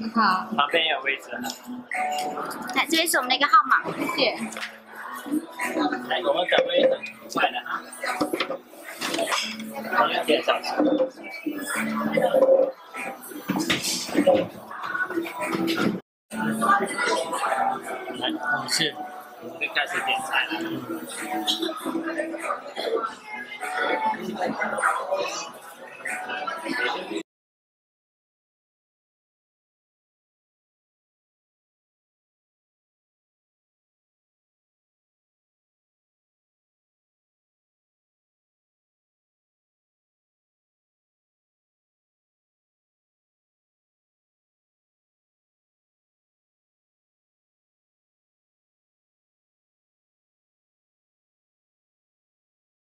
你好，旁边有位置。来，这是我们的一个号码，谢谢。来，我们岗位很快的哈，帮你介绍一下。来，女士，我们开始点菜了。 好，谢谢。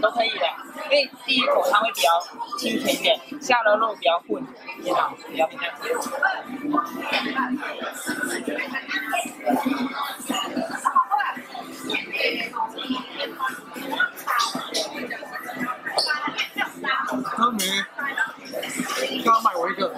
都可以的，因为第一口汤会比较清甜一点，下了肉比较混，你好，比较偏淡。汤米，刚刚买我一个。